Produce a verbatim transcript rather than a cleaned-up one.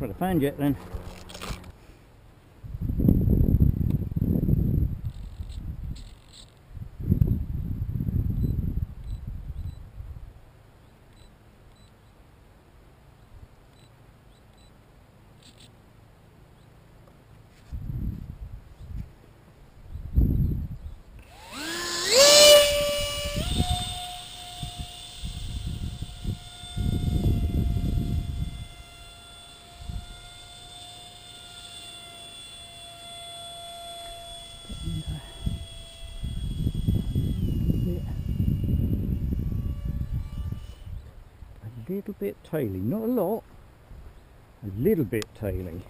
that's what I found yet then. A little bit taily, not a lot, a little bit taily.